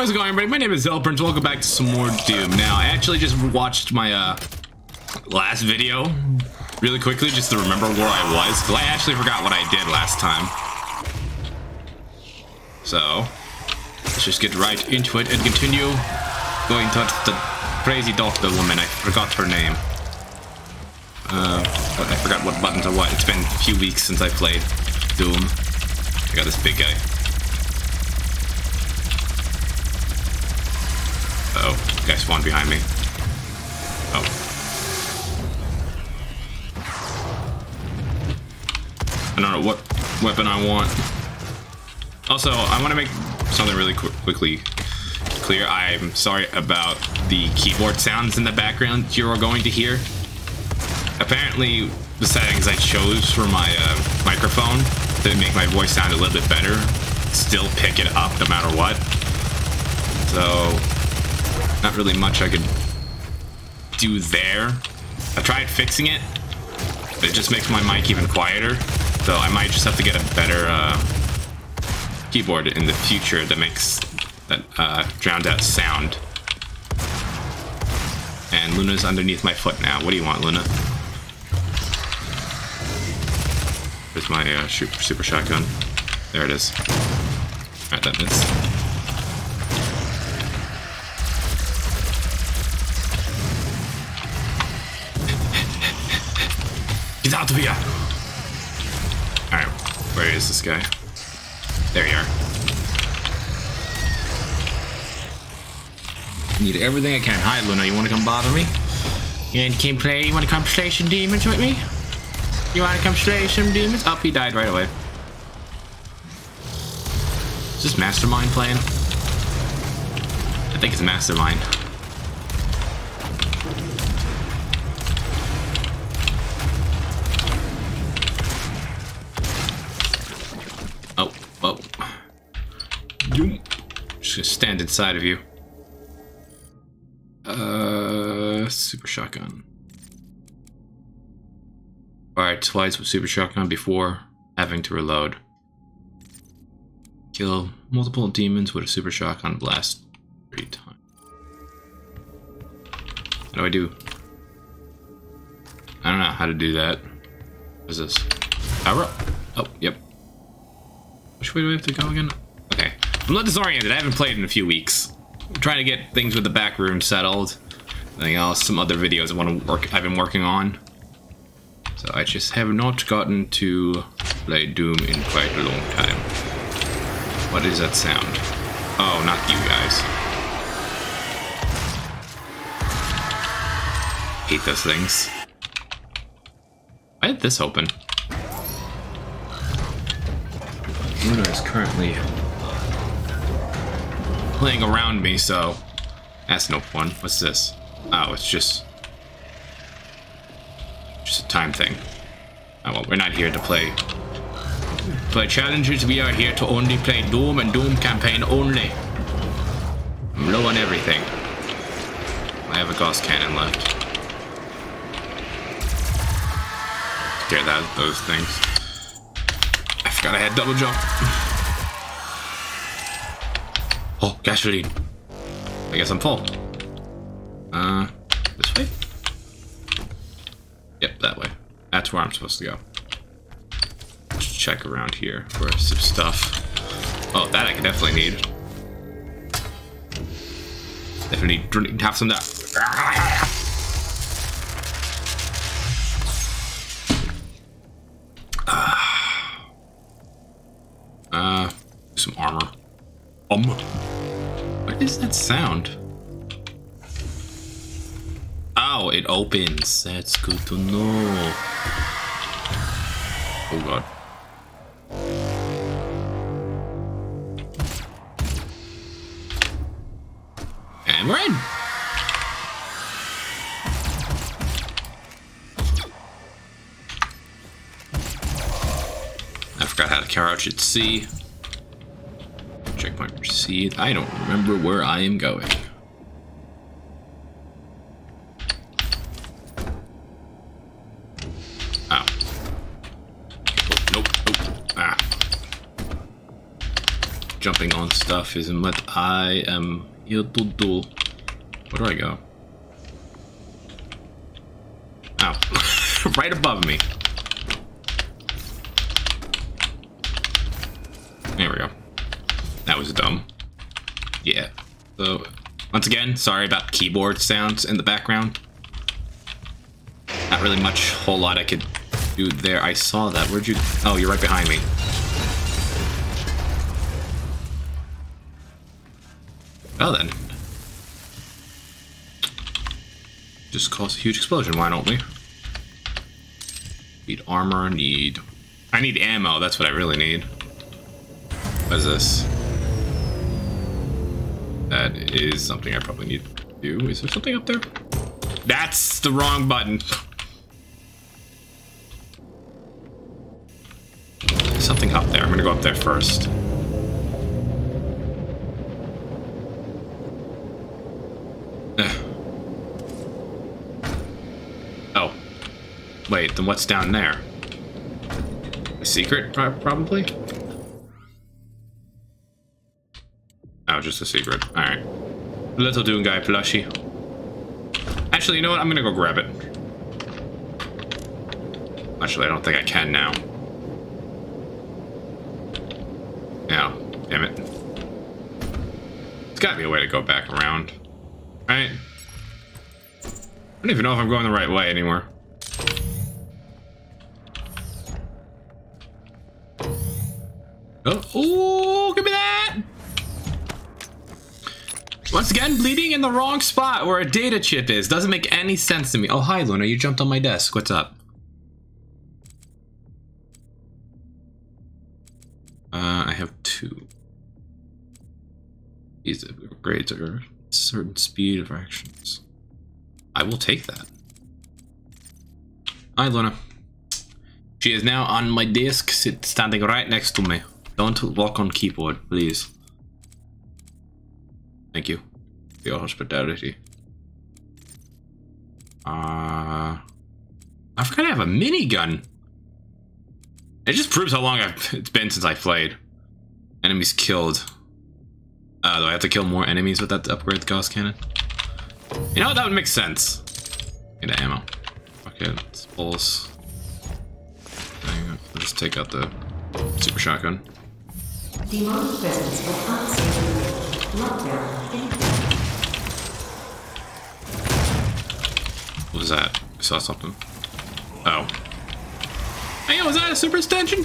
How's it going, everybody? My name is Elbringe. Welcome back to some more Doom. Now, I actually just watched my last video really quickly just to remember where I was, because I actually forgot what I did last time. So, let's just get right into it and continue going towards the crazy doctor woman. I forgot her name. I forgot what buttons are what. It's been a few weeks since I played Doom. I got this big guy. Uh oh, the guy spawned behind me. Oh. I don't know what weapon I want. Also, I want to make something really quickly clear. I'm sorry about the keyboard sounds in the background you're going to hear. Apparently, the settings I chose for my microphone to make my voice sound a little bit better still pick it up no matter what. So, not really much I could do there. I tried fixing it, but it just makes my mic even quieter. So I might just have to get a better keyboard in the future that makes that drowns out sound. And Luna's underneath my foot now. What do you want, Luna? There's my super shotgun. There it is. Alright, that missed. Out of here. Alright, where is this guy? There you are. Need everything I can. Hi, Luna, you want to come bother me? And can play? You want to come slay some demons with me? You want to come slay some demons? Oh, he died right away. Is this Mastermind playing? I think it's Mastermind. Oh. Just gonna stand inside of you. Super shotgun. Alright, twice with super shotgun before having to reload. Kill multiple demons with a super shotgun blast 3 times. What do? I don't know how to do that. What is this? Power up. Oh, yep. Which way do I have to go again? Okay. I'm not disoriented. I haven't played in a few weeks. I'm trying to get things with the back room settled. Anything else? Some other videos I want to work. I've been working on. So I just have not gotten to play Doom in quite a long time. What is that sound? Oh, not you guys. Hate those things. Why did this open? Luna is currently playing around me, so that's no fun. What's this? Oh, it's just a time thing. Oh, well, we're not here to play challenges. We are here to only play Doom and Doom campaign only. I'm low on everything. I have a Gauss cannon left. Scare those things. Gotta head double jump. Oh, gasoline. I guess I'm full. This way? Yep, that way. That's where I'm supposed to go. Let's check around here for some stuff. Oh, that I could definitely need. Definitely have some of that. Some armor. What is that sound? Oh, it opens. That's good to know. Oh god. And we're in. I forgot how to crouch at C. Checkpoint proceed. I don't remember where I am going. Oh. Nope. Ah. jumping on stuff isn't what I am here to do. Where do I go? Ow. Right above me. There we go. That was dumb. Yeah. So, once again, sorry about keyboard sounds in the background. Not really much, whole lot I could do there. I saw that. Where'd you... Oh, you're right behind me. Well then. Just cause a huge explosion, why don't we? Need armor, need... I need ammo, that's what I really need. What is this? That is something I probably need to do. Is there something up there? That's the wrong button. There's something up there. I'm gonna go up there first. Oh. Wait, then what's down there? A secret, probably? Oh, just a secret. Alright. Little Doom Guy plushie. Actually, you know what? I'm gonna go grab it. Actually, I don't think I can now. No. Damn it. It's gotta be a way to go back around. Right? I don't even know if I'm going the right way anymore. Oh, ooh, give me that! Once again, bleeding in the wrong spot where a data chip is. Doesn't make any sense to me. Oh, hi, Luna. You jumped on my desk. What's up? I have two. These upgrades are a certain speed of actions. I will take that. Hi, Luna. She is now on my desk, standing right next to me. Don't walk on keyboard, please. Thank you for your hospitality. I forgot I have a minigun. It just proves how long it's been since I played. Enemies killed. Do I have to kill more enemies with that to upgrade the Gauss cannon? You know, that would make sense. Get the ammo. Okay, let's pulse. Let's take out the super shotgun. Demonic presence will constantly what was that? I saw something. Oh. Hey, was that a super extension?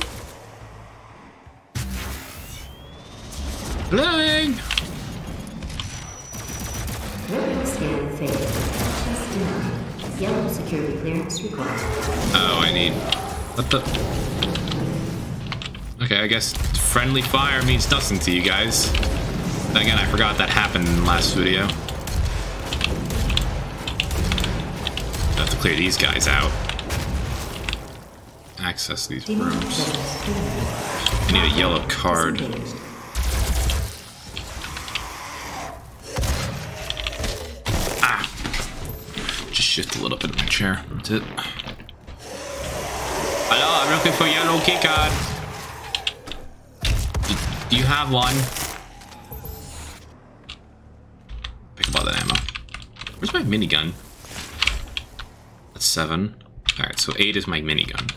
Blowing! Oh, I need... What the... Okay, I guess friendly fire means nothing to you guys. Again, I forgot that happened in the last video. I have to clear these guys out. Access these rooms. I need a yellow card. Ah! Just shift a little bit in my chair. That's it. Hello, I'm looking for yellow key card. Do you have one? Where's my minigun? That's 7. Alright, so 8 is my minigun.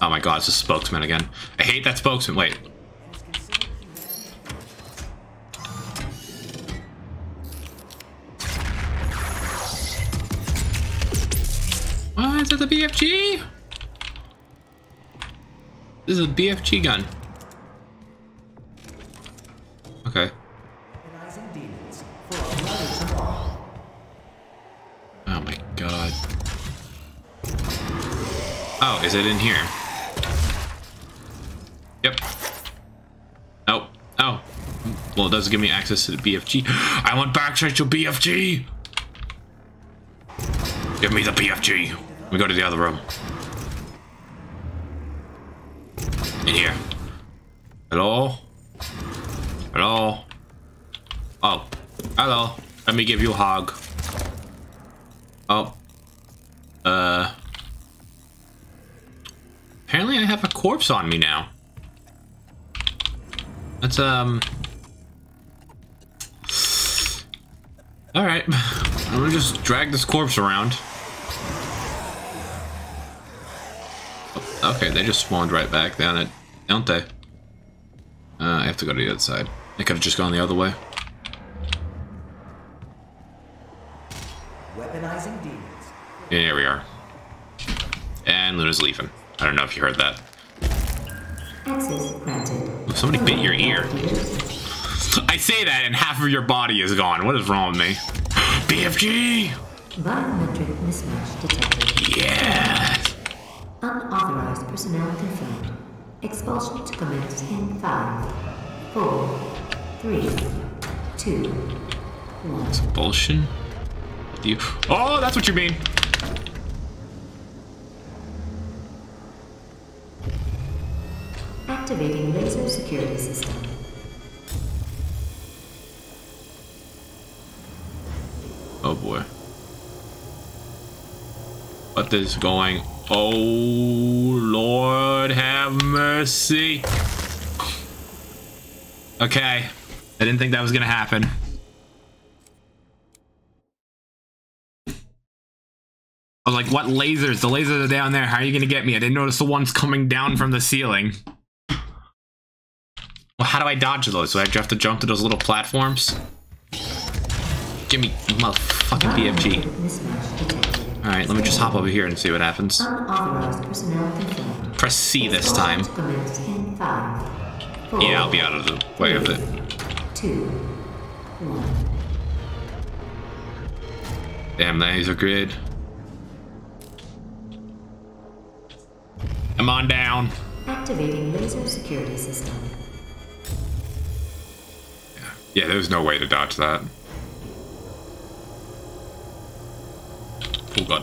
Oh my god, it's a spokesman again. I hate that spokesman. Wait. What? Is that the BFG? This is a BFG gun. Okay. Oh, is it in here? Yep. Oh. Oh. Well, it does give me access to the BFG. I want backtrack to BFG! Give me the BFG. We go to the other room. In here. Hello? Hello? Oh. Hello. Let me give you a hug. Oh. Apparently I have a corpse on me now. That's all right. I'm gonna just drag this corpse around. Okay, they just spawned right back down it, don't they? I have to go to the other side. They could have just gone the other way. Weaponizing demons. Yeah, here we are. And Luna's leaving. I don't know if you heard that. Access granted. Somebody bit your ear. I say that and half of your body is gone. What is wrong with me? BFG! Biometric mismatch detected. Yes! Unauthorized personnel confirmed. Expulsion to commence in 5, 4, 3, 2, 1. Expulsion? What do you... Oh, that's what you mean! Activating laser security system. Oh boy. What is going on? Oh Lord have mercy. Okay. I didn't think that was gonna happen. I was like, what lasers? The lasers are down there. How are you gonna get me? I didn't notice the ones coming down from the ceiling. Well, how do I dodge those? Do I have to jump to those little platforms? Give me motherfucking BFG. Alright, let me just hop over here and see what happens. Press C this time. Yeah, I'll be out of the way of it. Damn, these are good. Come on down. Activating laser security system. Yeah, there's no way to dodge that. Oh god.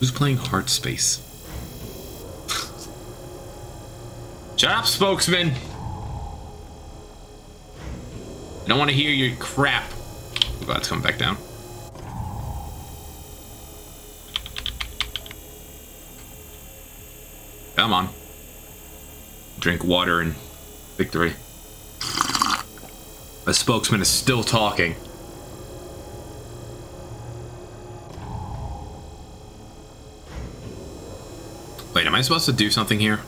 Who's playing Heart Space? Shut up, spokesman! I don't want to hear your crap. Oh god, it's coming back down. Come on. Drink water and victory. The spokesman is still talking. Wait, am I supposed to do something here?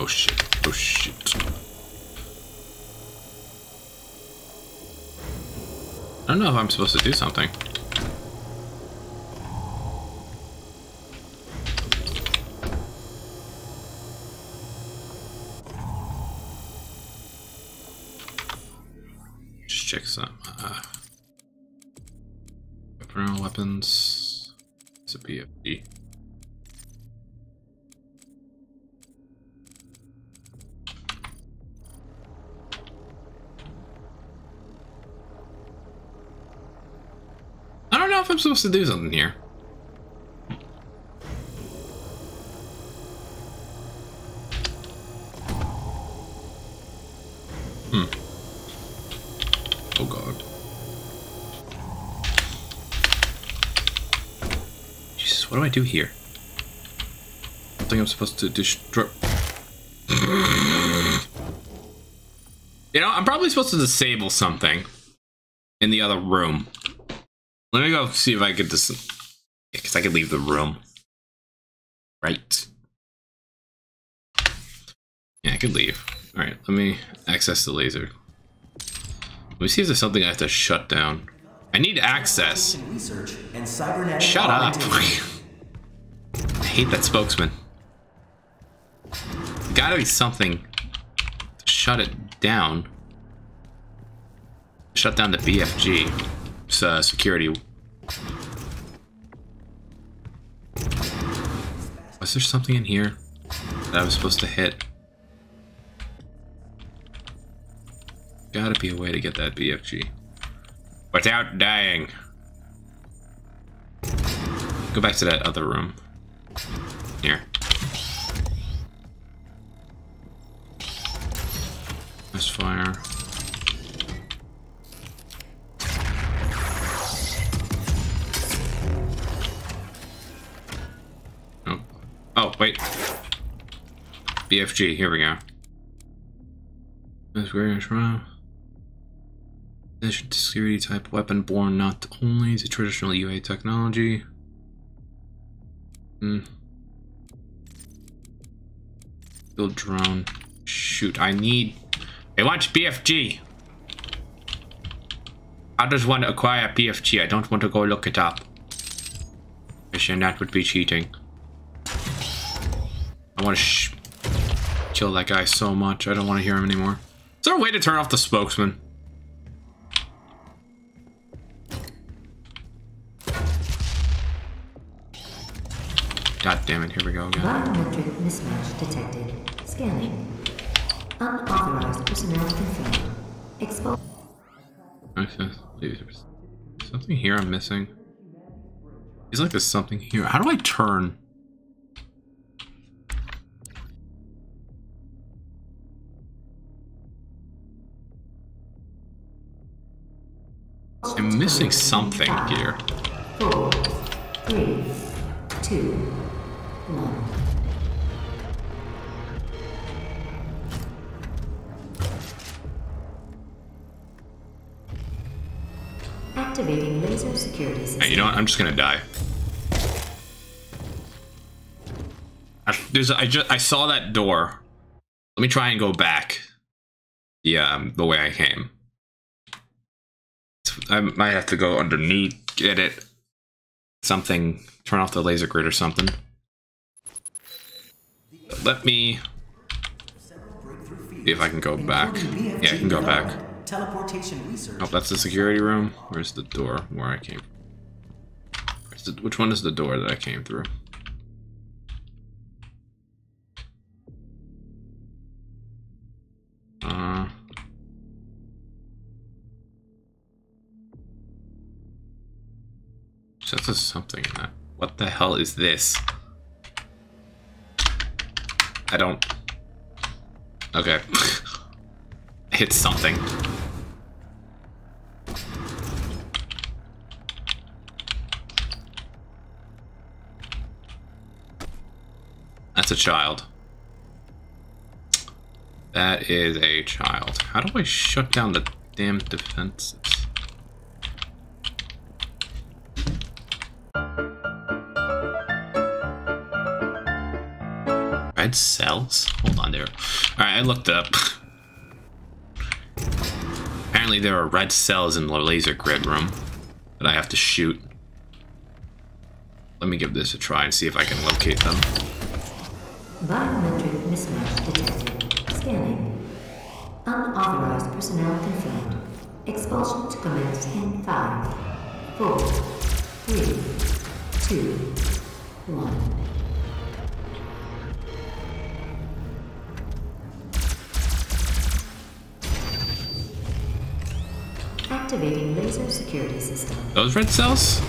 Oh shit. Oh shit. I don't know if I'm supposed to do something. Just check some general weapons. It's a BFG. I'm supposed to do something here. Oh god. Jesus, what do I do here? I think I'm supposed to destroy. You know, I'm probably supposed to disable something in the other room. Let me go see if I could just... Because I could leave the room. Right. Yeah, I could leave. Alright, let me access the laser. Let me see if there's something I have to shut down. I need access. Shut up. I hate that spokesman. There's gotta be something to shut it down. Shut down the BFG. Security. Was there something in here that I was supposed to hit? Gotta be a way to get that BFG. Without dying. Go back to that other room. Here. fire. Oh. Oh, wait. BFG, here we go. That's great, right? Security type weapon born not only to traditional UA technology. Hmm. Build drone. Shoot, I need... I want BFG! I just want to acquire BFG. I don't want to go look it up. And that would be cheating. I want to kill that guy so much. I don't want to hear him anymore. Is there a way to turn off the spokesman? God damn it, here we go again. Biometric mismatch detected. Scanning. Unauthorized personnel confirmed. Exposed. Something here I'm missing. He's like there's something here. How do I turn? I'm missing something here. 4, 3, 2, 1. Activating laser security system. Hey, you know what? I'm just gonna die. I saw that door. Let me try and go back. Yeah, the way I came. I might have to go underneath. Get it. Something. Turn off the laser grid or something. Let me see if I can go back. Yeah, I can go back. Oh, that's the security room. Where's the door where I came from? Which one is the door that I came through? That's a something in that. What the hell is this? I don't... Okay. Hit something. That's a child. That is a child. How do I shut down the damn defenses? Red cells? Hold on there. Alright, I looked up. Apparently there are red cells in the laser grid room that I have to shoot. Let me give this a try and see if I can locate them. Biometric mismatch detected. Scanning. Unauthorized personnel confirmed. Expulsion to commence in 5, 4, 3, 2, 1. Activating laser security system. Those red cells?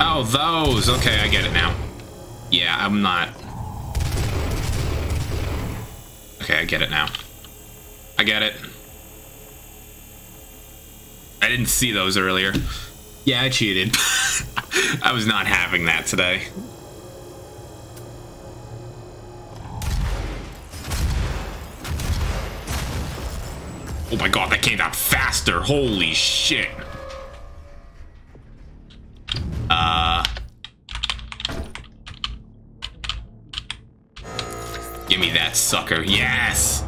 Oh, those! Okay, I get it now. Yeah, I'm not... Okay, I get it now. I get it. I didn't see those earlier. Yeah, I cheated. I was not having that today. Oh my god, that came out faster. Holy shit. Give me that sucker. Yes.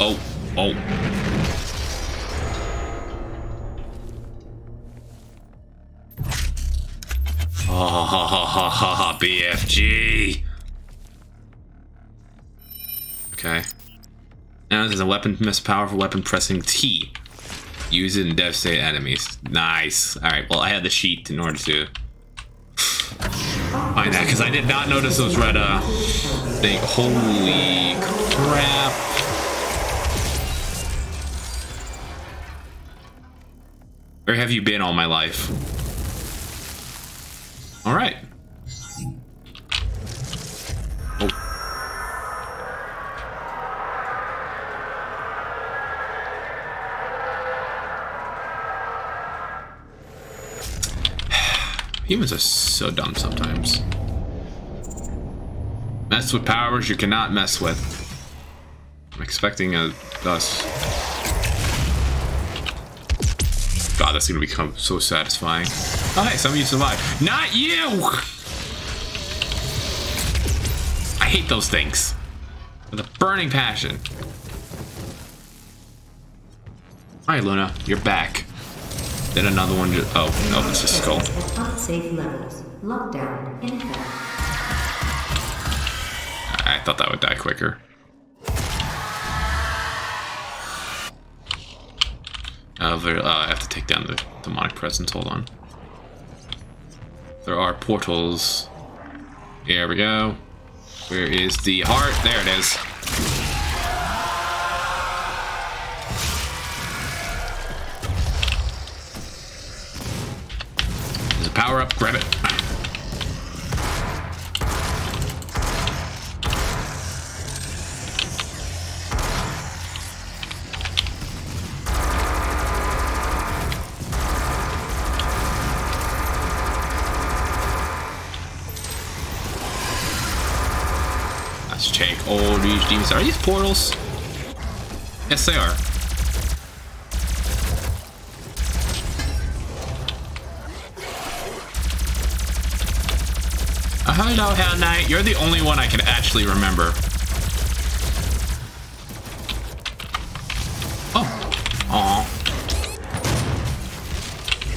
Oh, BFG. Okay. Now there's a weapon, most powerful weapon, pressing T. Use it and devastate enemies. Nice. Alright, well I had the sheet in order to find that, because I did not notice those red thing. Holy crap. Where have you been all my life? Alright. Humans are so dumb sometimes. Mess with powers you cannot mess with. I'm expecting a dust. God, that's gonna become so satisfying. Oh hey, some of you survived. Not you! I hate those things with a burning passion. All right, Luna, you're back. Then another one just, oh, no, it's a skull. I thought that would die quicker. I have to take down the demonic presence, hold on. There are portals. Here we go. Where is the heart? There it is. Power up, grab it. Let's check all these demons. Are these portals? Yes, they are. Hello, Hell Knight. You're the only one I can actually remember. Oh. Aw.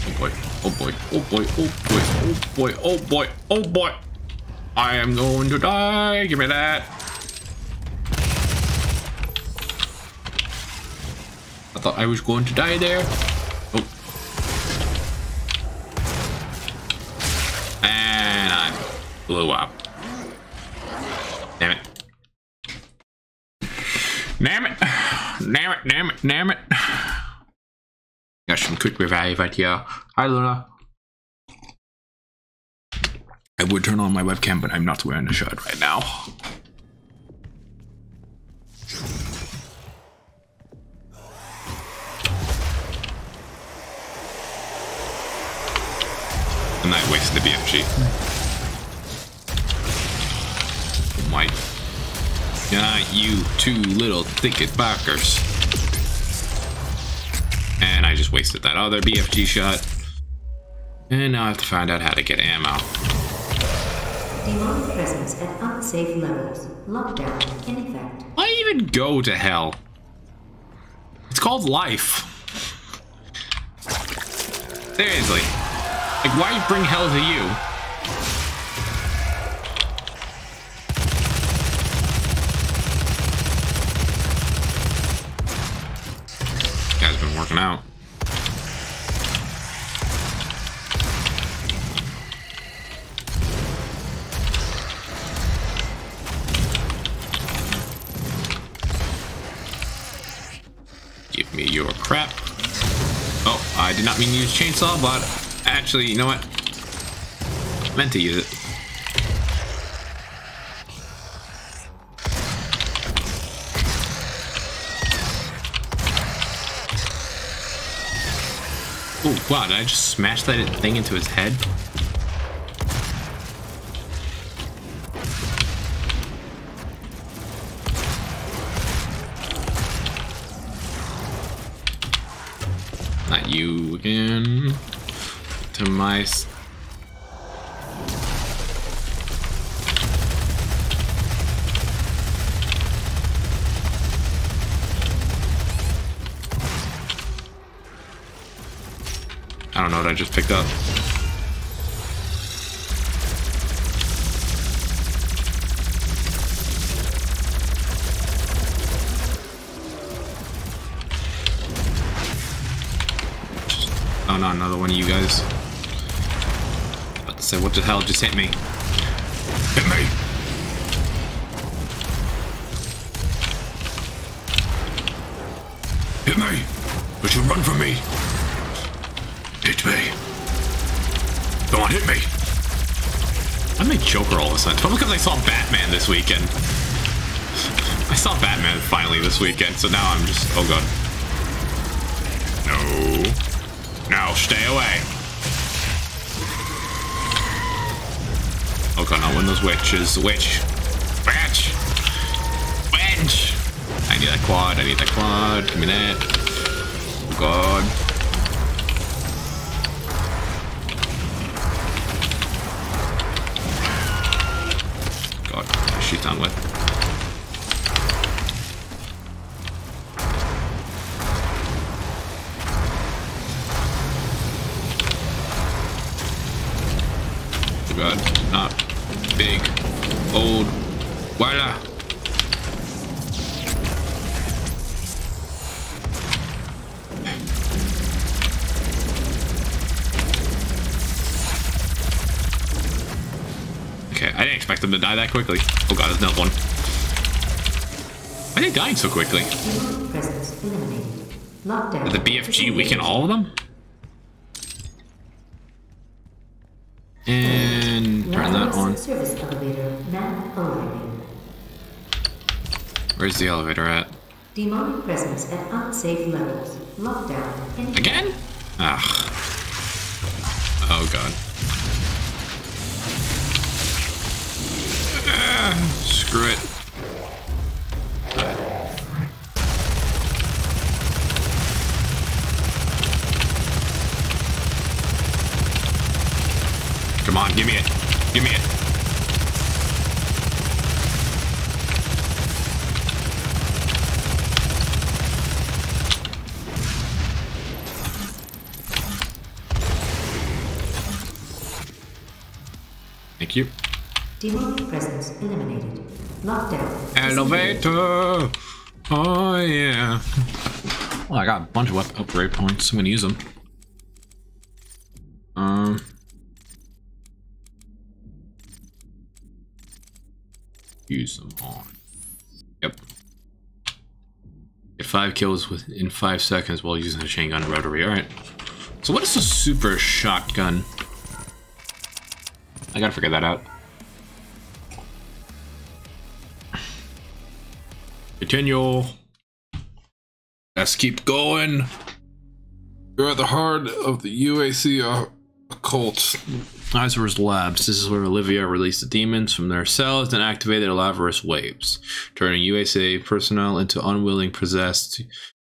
Oh boy. Oh boy. Oh boy. Oh boy. Oh boy. Oh boy. Oh boy. I am going to die. Give me that. I thought I was going to die there. Blew up. Damn it. Damn it. Damn it. Damn it. Damn it. Got some quick revive right here. Hi, Luna. I would turn on my webcam, but I'm not wearing a shirt right now. And I wasted the BFG. Mike. Not you two little thicket backers. And I just wasted that other BFG shot. And now I have to find out how to get ammo. Demonic presence at unsafe levels. Lockdown in effect. Why even go to hell? It's called life. Seriously. Like, why bring hell to you? Working out. Give me your crap. Oh, I did not mean to use chainsaw, but actually, you know what? I meant to use it. Oh, wow, did I just smash that thing into his head? Not you again. To my... I don't know what I just picked up. Oh no, another one of you guys. About to say, what the hell just hit me? Hit me! Hit me! But you run from me! Hit me. Go on, hit me. I'm a Joker all of a sudden. Probably because I saw Batman this weekend. I saw Batman finally this weekend, so now I'm just... Oh, God. No. Now, stay away. Oh god, no, one of those witches. Witch! Witch! Witch! I need that quad, I need that quad. Give me that. Oh god. God, what is she done with? Oh god, not big, old, voila! Expect them to die that quickly. Oh god, there's another one. Why are they dying so quickly? Did the BFG weaken all of them? And turn that on. Where's the elevator at? Demonic presence at unsafe levels. Lockdown. Again? Ah. Oh god. Screw it. Come on, give me it. Give me it. Thank you. Demonic presence eliminated. Lockdown. Elevator! Oh, yeah. Well, I got a bunch of weapon upgrade points. I'm gonna use them. Use them on. Yep. Get 5 kills within 5 seconds while using the chain gun rotary. Alright. So, what is a super shotgun? I gotta figure that out. Continue. Let's keep going. You're at the heart of the UAC occult. Lazarus Labs. This is where Olivia released the demons from their cells and activated Lazarus waves, turning UAC personnel into unwilling possessed.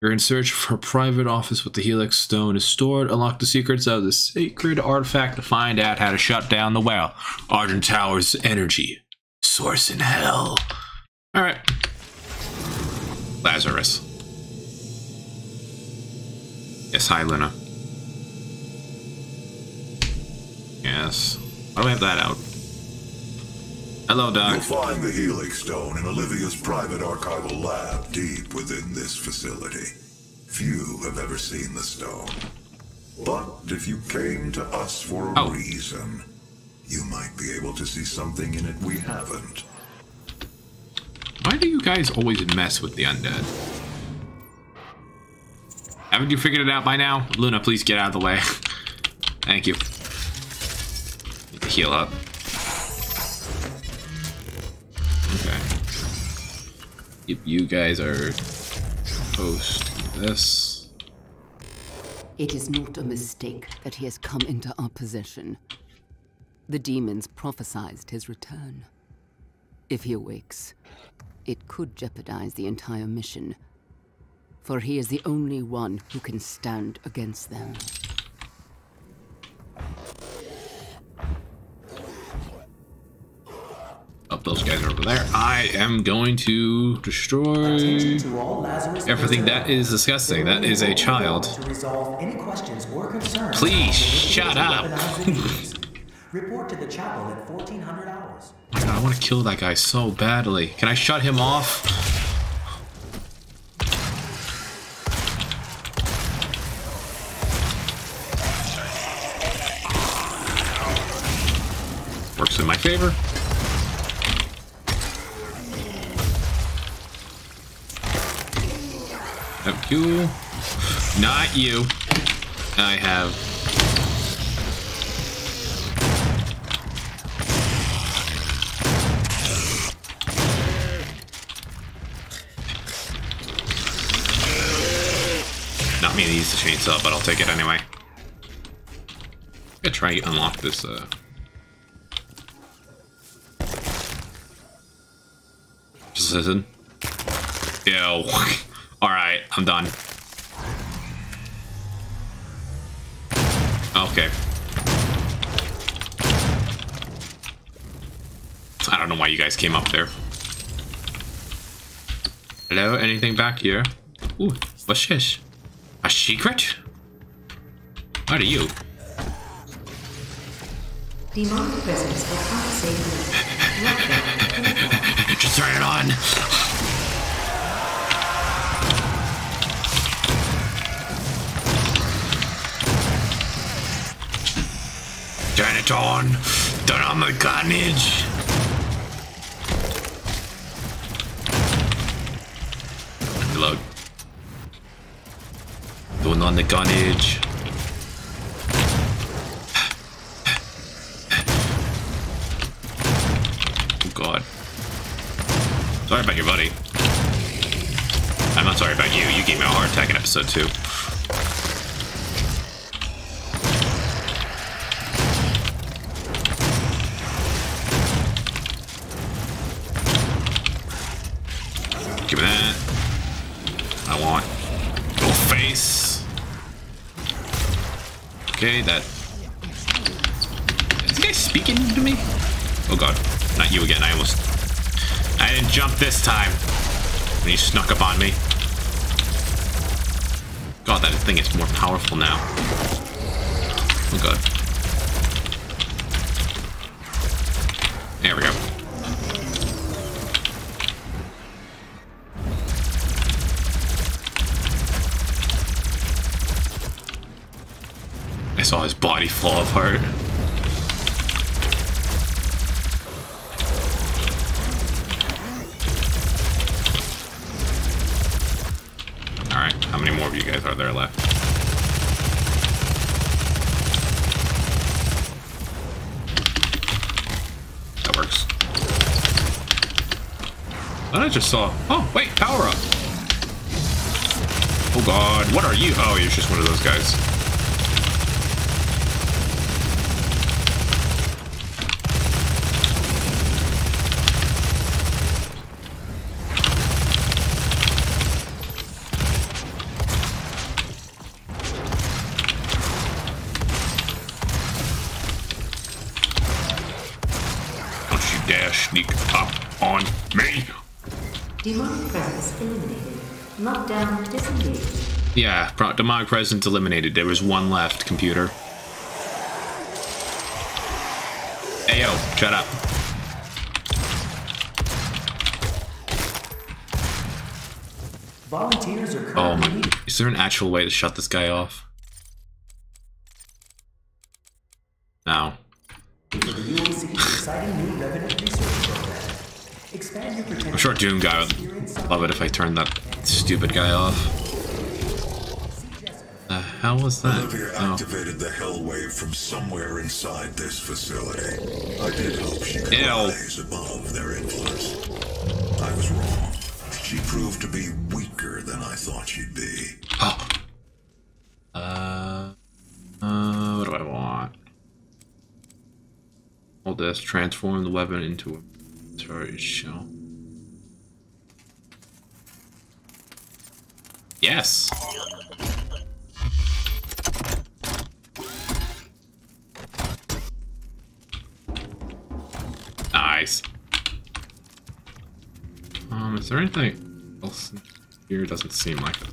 You're in search of her private office with the Helix Stone is stored. Unlock the secrets of the sacred artifact to find out how to shut down the well. Argent Tower's energy. Source in hell. Alright. Lazarus. Yes, hi, Luna. Yes. Why do I have that out? Hello, Doc. You'll find the Helix Stone in Olivia's private archival lab deep within this facility. Few have ever seen the stone. But if you came to us for a reason, you might be able to see something in it we haven't. Why do you guys always mess with the undead? Haven't you figured it out by now? Luna, please get out of the way. Thank you. Need to heal up. Okay. Yep, you guys are supposed to do this. It is not a mistake that he has come into our possession. The demons prophesized his return. If he awakes, it could jeopardize the entire mission, for he is the only one who can stand against them. Up those guys over there. I am going to destroy everything. That is disgusting. That is a child. Please shut up. Report to the chapel at 1400 hours. Oh my god, I want to kill that guy so badly. Can I shut him off? Works in my favor. Not you. Not you. I have... I mean, he used the chainsaw, but I'll take it anyway. I'm gonna try to unlock this, Just listen. Ew. Alright, I'm done. Okay. I don't know why you guys came up there. Hello? Anything back here? Ooh, what's this? A secret? What are you? Demand business for privacy. Just turn it on. Turn it on. Turn on the carnage. Look. Turn on the carnage. God. Sorry about your buddy. I'm not sorry about you. You gave me a heart attack in episode 2. Give me that. I want your face. Okay, that. Is this guy speaking to me? Oh God. Not you again, I didn't jump this time. And he snuck up on me. God, that thing is more powerful now. Oh God. There we go. I saw his body fall apart. Are there left? That works. And I just saw. Oh wait, power up. Oh God, what are you? Oh, you're just one of those guys. Yeah, demonic presence eliminated. There was one left, computer. Hey, yo, shut up. Volunteers are currently... Oh my... Is there an actual way to shut this guy off? No. I'm sure Doom guy would love it if I turned that stupid guy off. The hell was that? Olivia activated the hell wave from somewhere inside this facility. I did hope she could rise above their influence. I was wrong. She proved to be weaker than I thought she'd be. Oh. What do I want? Hold this. Transform the weapon into a charged shell. Yes. Nice. Is there anything else here? Doesn't seem like it.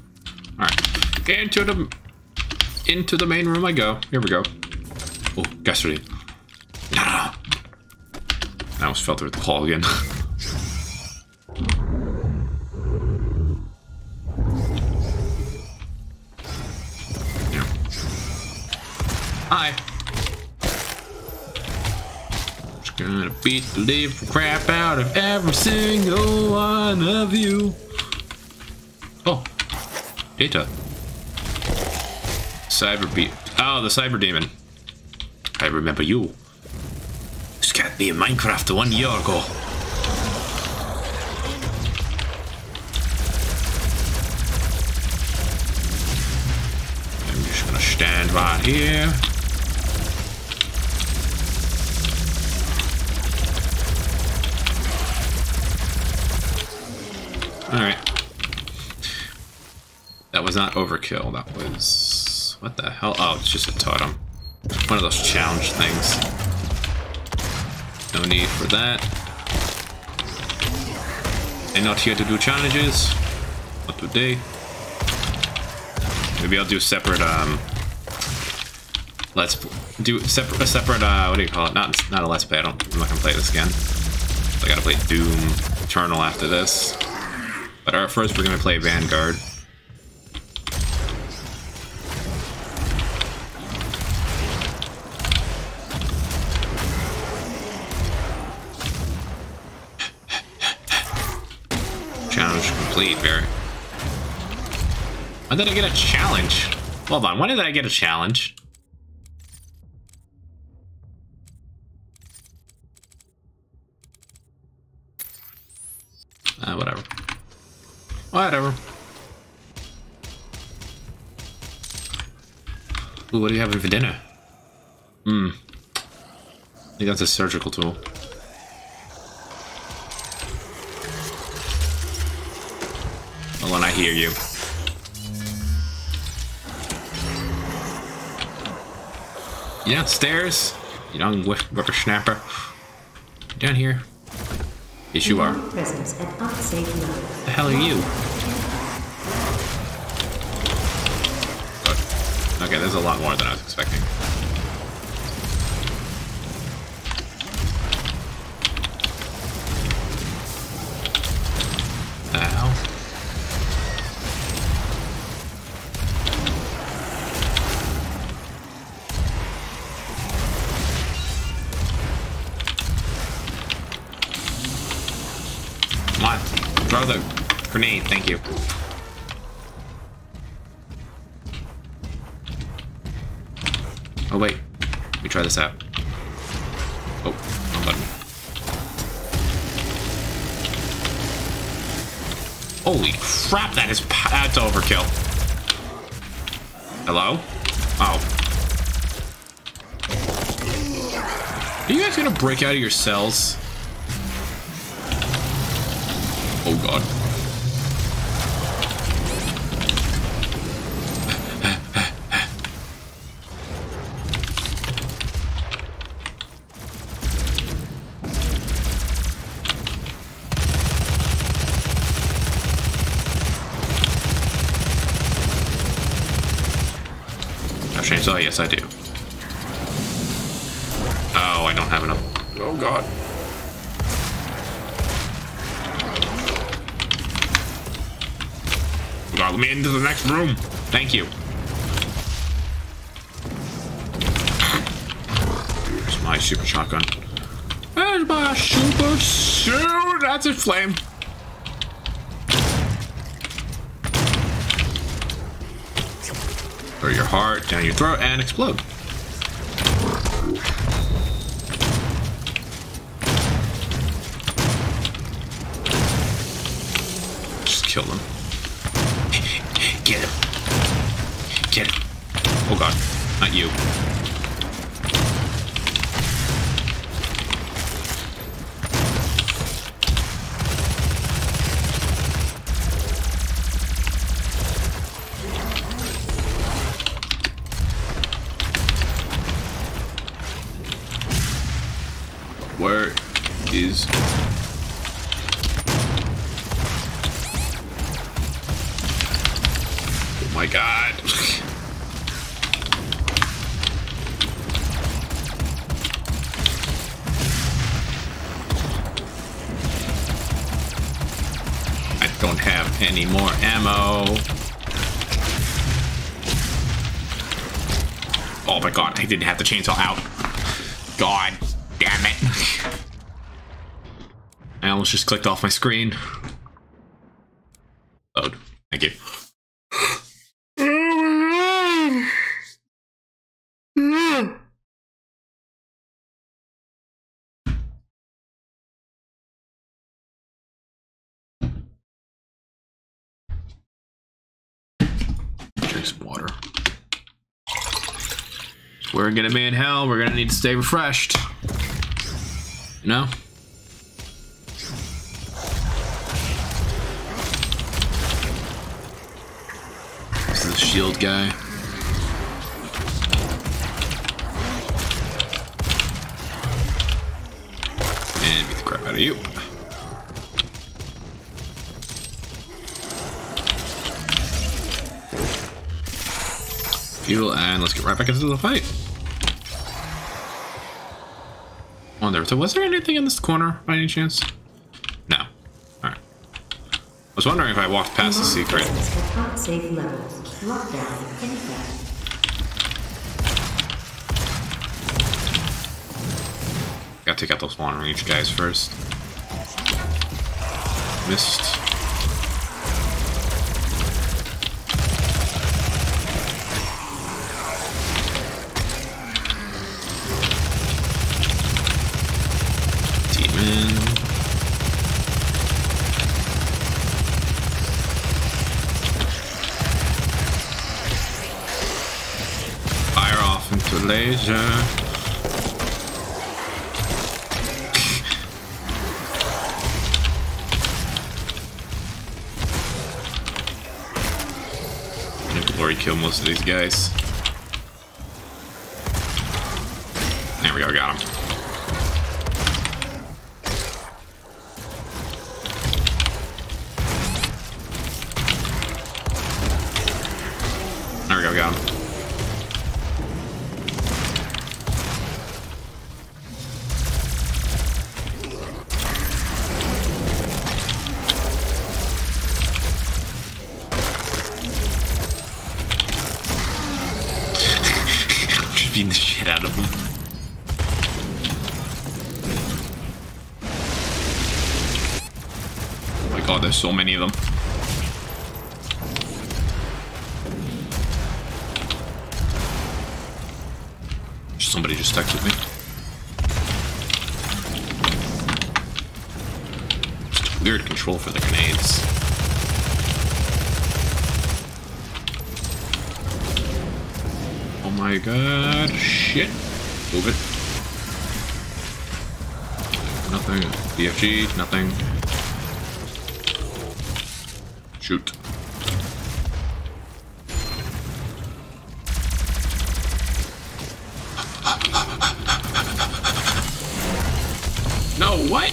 All right, okay, into the main room I go. Here we go. Oh, yesterday. I almost fell through the hall again. Yeah. Hi. Gonna beat the living crap out of every single one of you. Oh, data. Cyber beat. Oh, the cyber demon. I remember you. This can't be in Minecraft 1 year ago. I'm just gonna stand right here. Alright. That was not overkill. That was... What the hell? Oh, it's just a totem. One of those challenge things. No need for that. I'm not here to do challenges. Not today. Maybe I'll do separate, let's do a separate, what do you call it? Not a let's play. I'm not gonna play this again. I gotta play Doom Eternal after this. But our first we're gonna play Vanguard. Challenge complete, Barrett. When did I get a challenge? Hold on, when did I get a challenge? Whatever. Ooh, what are you having for dinner? Hmm. I think that's a surgical tool. Hold on, I hear you. You downstairs? You young whippersnapper. You down here? Yes, you are. The hell are you? Good. Okay, there's a lot more than I was expecting. Grenade, thank you. Oh wait, let me try this out. Oh, wrong button. Holy crap, that is that's overkill. Hello? Oh. Are you guys gonna break out of your cells? Oh god. Oh, yes, I do. Oh, I don't have enough. Oh, God. Oh, God, let me into the next room. Thank you. Here's my super shotgun. There's my super shoot. That's a flame. Throw your heart down your throat and explode. Just kill them. Get him. Get him. Oh god, not you. Any more ammo? Oh my god, I didn't have the chainsaw out. God damn it. I almost just clicked off my screen. Load. Thank you. We're gonna be in hell. We're gonna need to stay refreshed. You know? shield guy. And beat the crap out of you. Fuel, and let's get right back into the fight. Wonder, so was there anything in this corner by any chance? No. Alright. I was wondering if I walked past the secret. Gotta take out those long range guys first. Missed. Fire off into laser. I'm gonna glory kill most of these guys. There we go, got him. Beating the shit out of them. Oh my god, there's so many of them. Somebody just texted me. Just weird control for the grenades. Oh my god, shit. Move it. Nothing. BFG, nothing. Shoot. No, what?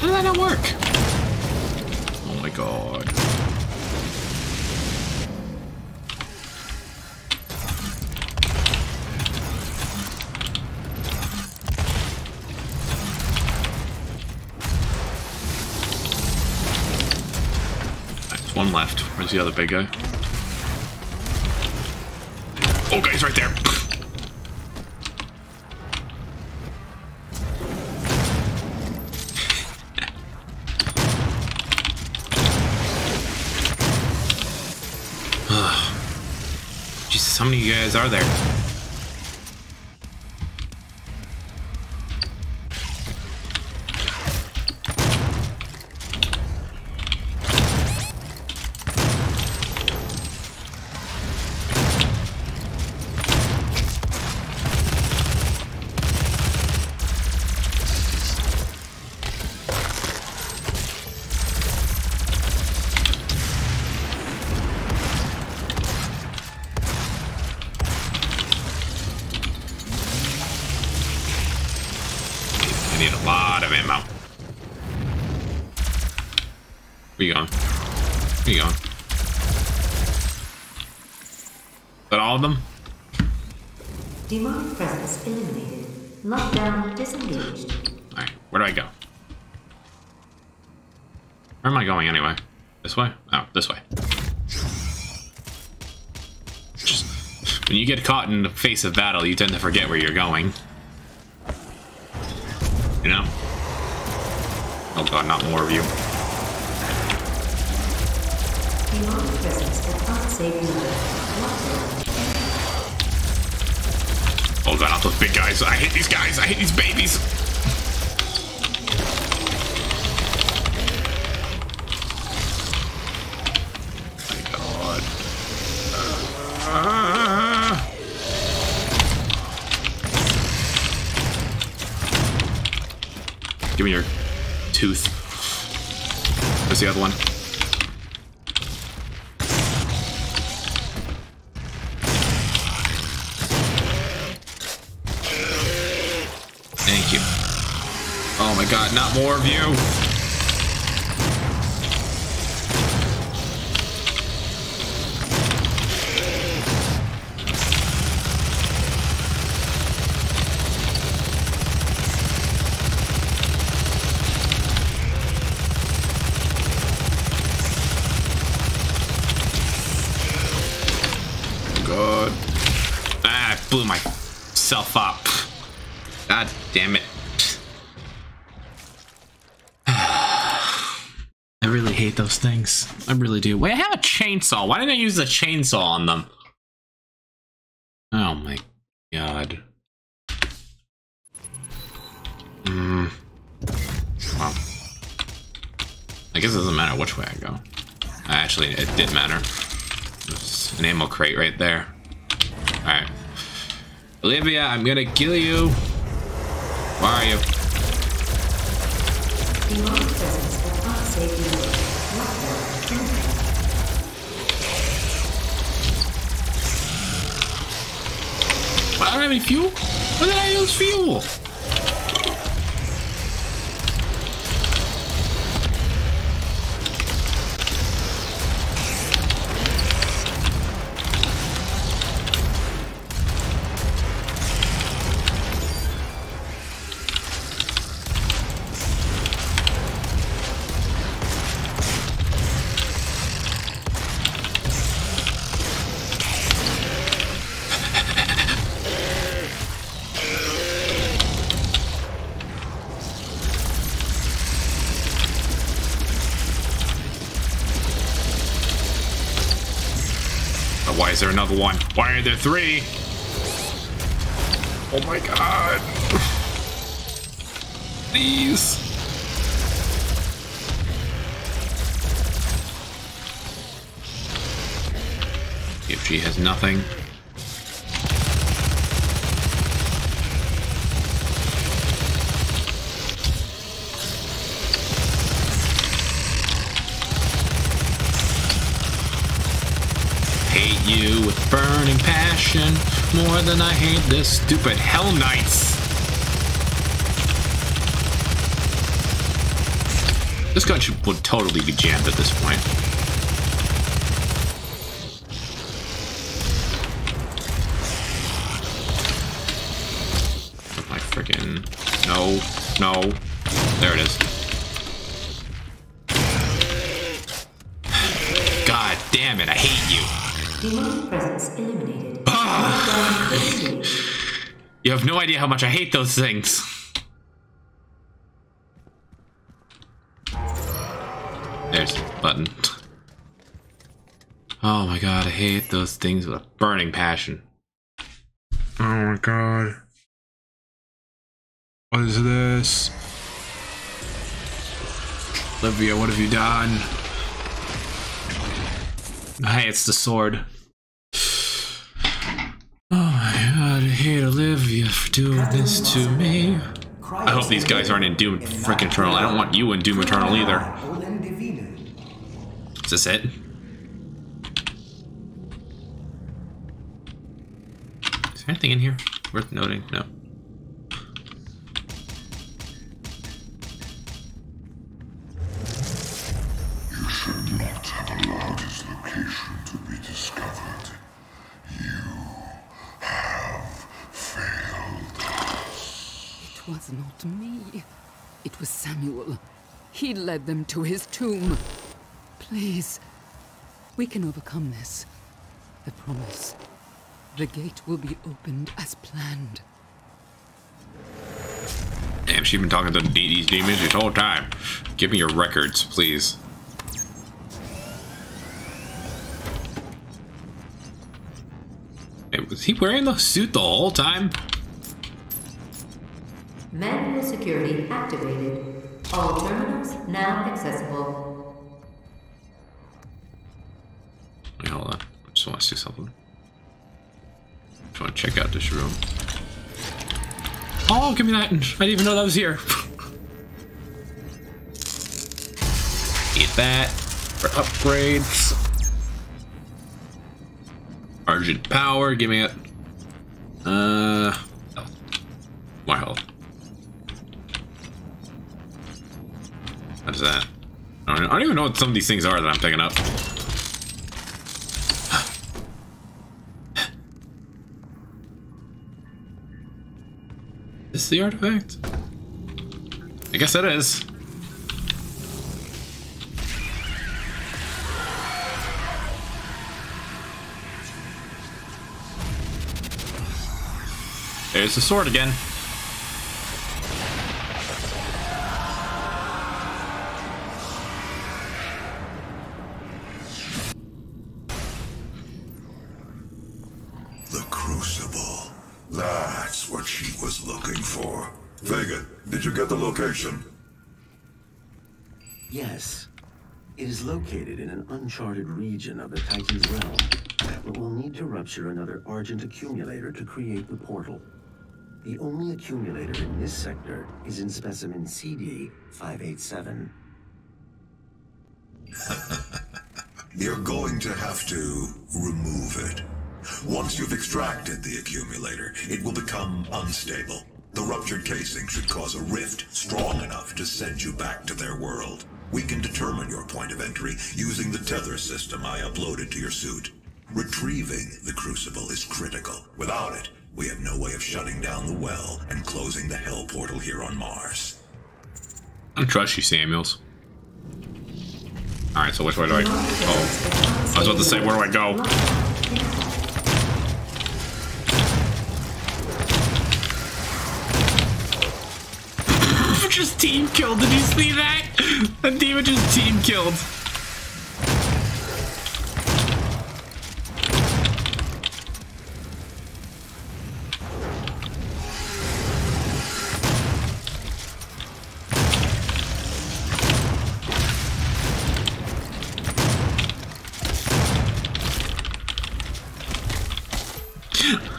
How did that not work? God. There's one left. Where's the other big guy? Oh, guys, right there. Jesus, how many of you guys are there? Be gone. Be gone. Is that all of them? Demonic presence eliminated. Lockdown disengaged. Alright, where do I go? Where am I going anyway? This way? Oh, this way. Just, when you get caught in the face of battle, you tend to forget where you're going. You know? Oh god, not more of you. Oh god, not those big guys. I hate these guys. I hate these babies. My god. Give me your tooth. There's the other one. Thank you. Oh my god, not more of you! Blew myself up. God damn it. I really hate those things. I really do. Wait, I have a chainsaw. Why didn't I use a chainsaw on them? Oh my god. Well, I guess it doesn't matter which way I go. Actually, it did matter. There's an ammo crate right there. Alright. Olivia, I'm gonna kill you. Where are you? I don't have any fuel? Why did I use fuel? Why is there another one? Why are there three? Oh my god. Please. BFG has nothing. You with burning passion more than I hate this stupid Hell Knights. This gun would totally be jammed at this point. My freaking no. There it is. God damn it! I hate you. Demonic presence eliminated. You have no idea how much I hate those things. There's the button. Oh my god, I hate those things with a burning passion. Oh my god. What is this? Olivia, what have you done? Hey, it's the sword. Oh my god, I hate Olivia for doing this to me. I hope these guys aren't in Doom frickin' Eternal. I don't want you in Doom Eternal either. Is this it? Is there anything in here worth noting? No. Not me. It was Samuel. He led them to his tomb. Please. We can overcome this. I promise. The gate will be opened as planned. Damn, she's been talking to these demons this whole time. Give me your records, please. Hey, was he wearing the suit the whole time? Manual security activated. All terminals now accessible. Wait, hold on. I just want to see something. I just want to check out this room. Oh, give me that! I didn't even know that was here. that for upgrades. Argent power, give me it. Health. More health. What is that? I don't even know what some of these things are that I'm picking up. Is this the artifact? I guess it is. There's the sword again. The crucible. That's what she was looking for. Vegan, did you get the location? Yes. It is located in an uncharted region of the Titan's realm, but we'll need to rupture another Argent accumulator to create the portal. The only accumulator in this sector is in specimen CD 587. You're going to have to remove it. Once you've extracted the accumulator, it will become unstable. The ruptured casing should cause a rift strong enough to send you back to their world. We can determine your point of entry using the tether system I uploaded to your suit. Retrieving the crucible is critical. Without it, we have no way of shutting down the well and closing the hell portal here on Mars. I don't trust you, Samuels. Alright, so which way do I go? Oh, I was about to say, where do I go? I just team killed. Did you see that? The demon just team killed.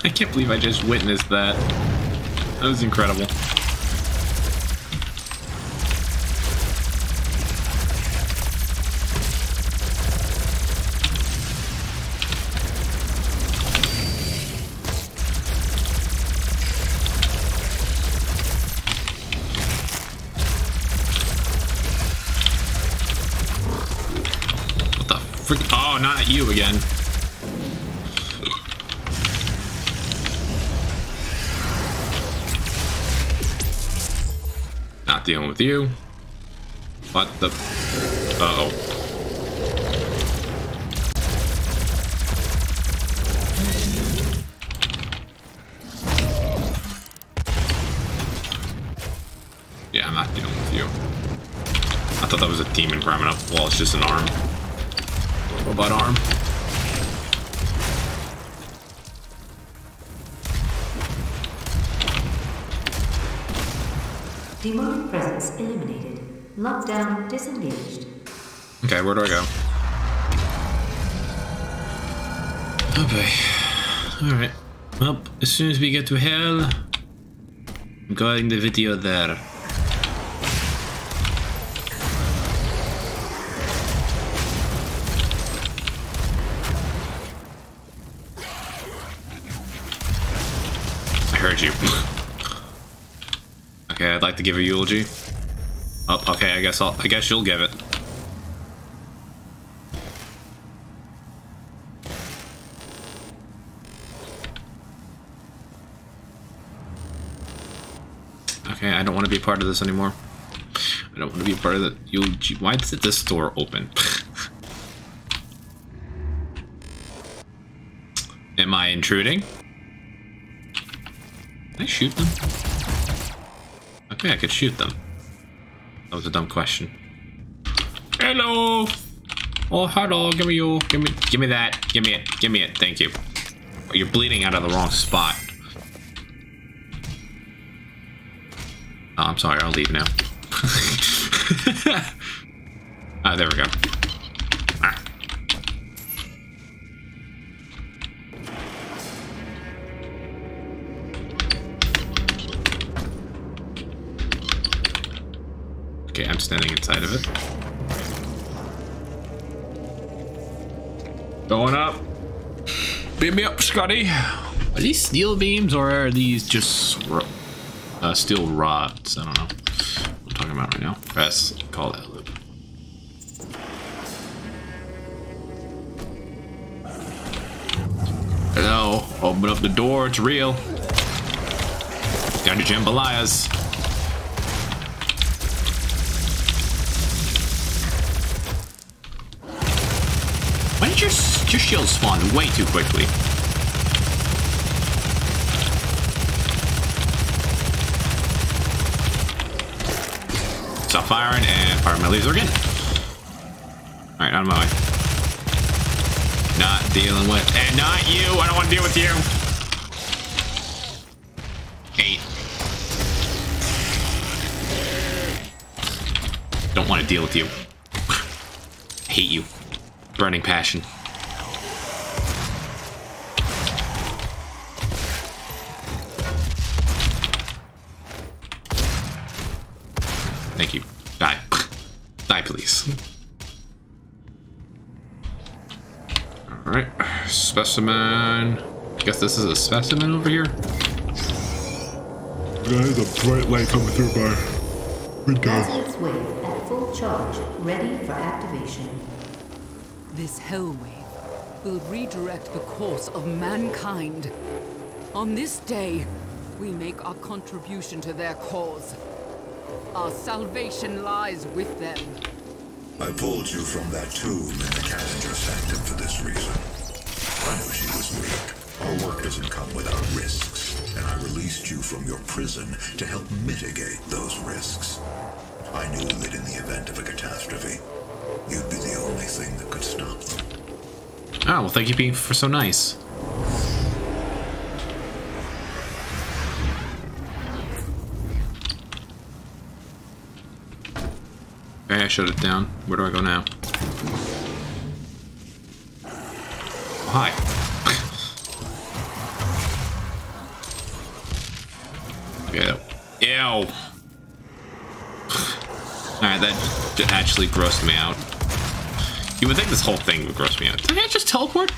I can't believe I just witnessed that. That was incredible. What the frick? Oh, not at you again. Not dealing with you. What the? Uh-oh. Yeah, I'm not dealing with you. I thought that was a demon climbing up. Well, it's just an arm. Robot arm. Demonic presence eliminated. Lockdown disengaged. Okay, where do I go? Okay. Alright. Well, as soon as we get to hell, I'm going the video there. I heard you. Okay, I'd like to give a eulogy. Oh, okay, I guess you'll give it. Okay, I don't want to be a part of this anymore. I don't want to be a part of the eulogy. Why is it this door open? Am I intruding? Can I shoot them? Yeah, I could shoot them. That was a dumb question. Hello! Oh, hello, give me you. Give me that. Give me it, thank you. Oh, you're bleeding out of the wrong spot. Oh, I'm sorry, I'll leave now. Ah, there we go. Ah. Okay, I'm standing inside of it. Going up. Beam me up, Scotty. Are these steel beams or are these just steel rods? I don't know what I'm talking about right now. Let's call that loop. Hello. Open up the door. It's real. Down to jambalayas. Why did your shield spawn way too quickly? Stop firing and fire my laser again. Alright, out of my way. Not dealing with... And not you! I don't want to deal with you! Don't want to deal with you. Hate you. Burning passion. Thank you. Die. Die, please. Alright. Specimen. I guess this is a specimen over here. There's a bright light coming through by window. Full charge, ready for activation. This hellwave will redirect the course of mankind. On this day, we make our contribution to their cause. Our salvation lies with them. I pulled you from that tomb in the Cassandra Sanctum for this reason. I knew she was weak. Our work doesn't come without risks, and I released you from your prison to help mitigate those risks. I knew that in the event of a catastrophe, you'd be the only thing that could stop them. Oh, well, thank you being for so nice. Okay, I shut it down. Where do I go now? Oh, hi. Ew. Ew. Alright, that actually grossed me out. You would think this whole thing would gross me out. Did I just teleport?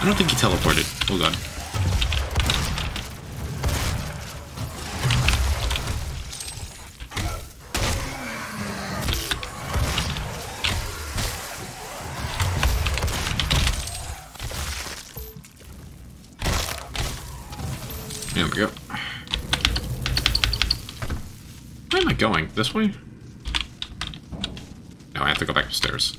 I don't think he teleported. Oh god. Going this way? No, I have to go back upstairs.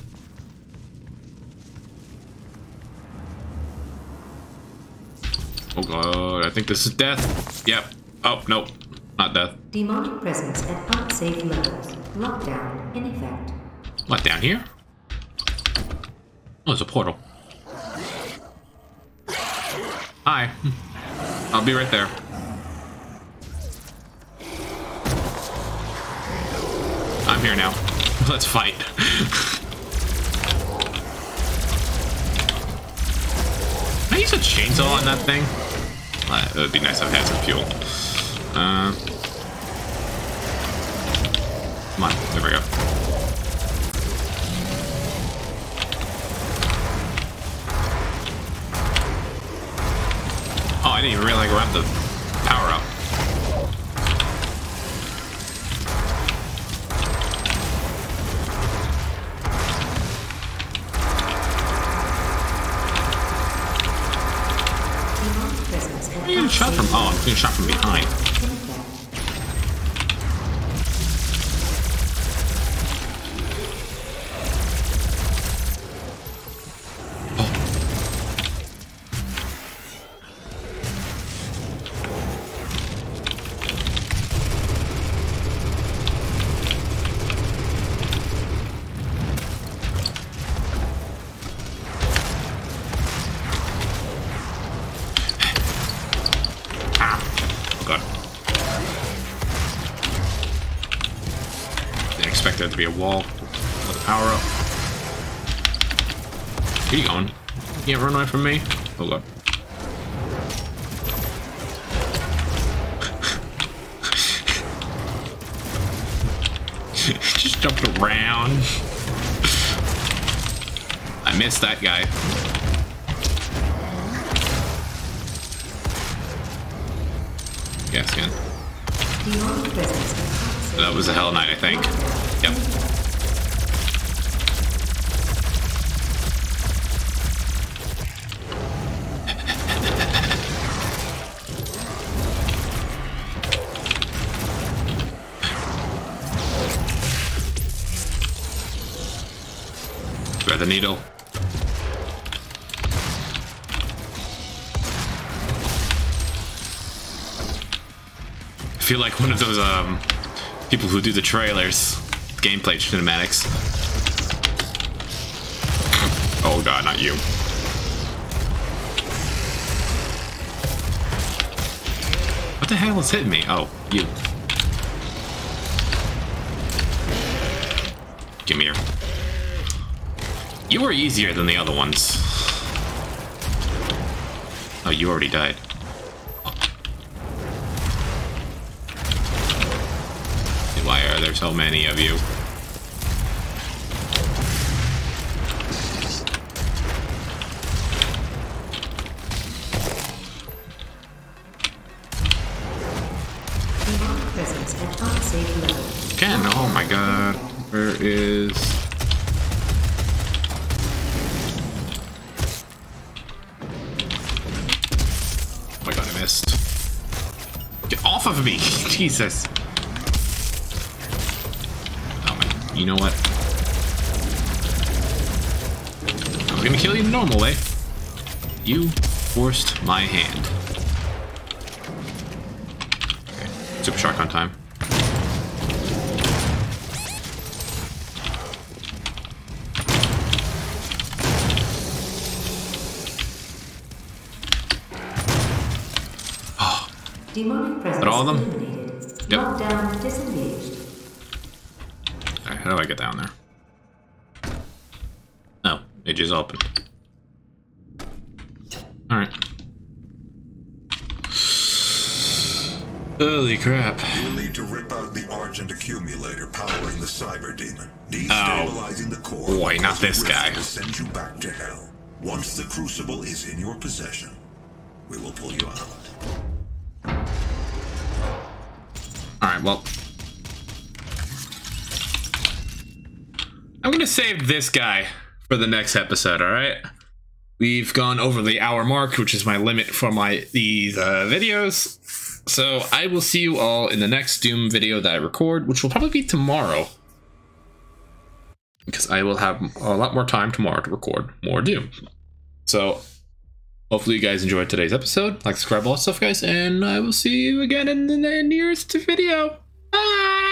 Oh god, I think this is death. Yep. Oh, nope. Not death. Demonic presence at unsafe levels. Lockdown in effect. What, down here? Oh, there's a portal. Hi. I'll be right there. I'm here now. Let's fight. Can I use a chainsaw on that thing? It would be nice if I had some fuel. Come on. There we go. Oh, I didn't even realize I grabbed the... Shot from oh, I'm being shot from behind. To be a wall with a power up. Where you going? You can't run away from me. Oh god. Just jumped around. I missed that guy. Gas cannon. That was a Hell Knight, I think. Yep. The needle. I feel like one of those people who do the trailers, gameplay cinematics. Oh god, not you. What the hell is hitting me? Oh, you. Give me your. You were easier than the other ones. Oh, you already died. Why are there so many of you? Cannon, oh my god. Where is... of me. Jesus. Oh my, you know what? I was gonna kill you the normal way. You forced my hand. Okay. Super shock on time. At all of them? Yep. Alright, how do I get down there? Oh, it just opened. Alright. Holy crap. We'll need to rip out the Argent accumulator powering the cyber demon. Destabilizing the core. Boy, not this guy. We'll send you back to hell. Once the crucible is in your possession, we will pull you out. Alright, well, I'm gonna save this guy for the next episode, alright? We've gone over the hour mark, which is my limit for these videos. So I will see you all in the next Doom video that I record, which will probably be tomorrow. Because I will have a lot more time tomorrow to record more Doom. So hopefully you guys enjoyed today's episode. Like, subscribe, all that stuff, guys, and I will see you again in the nearest video. Bye!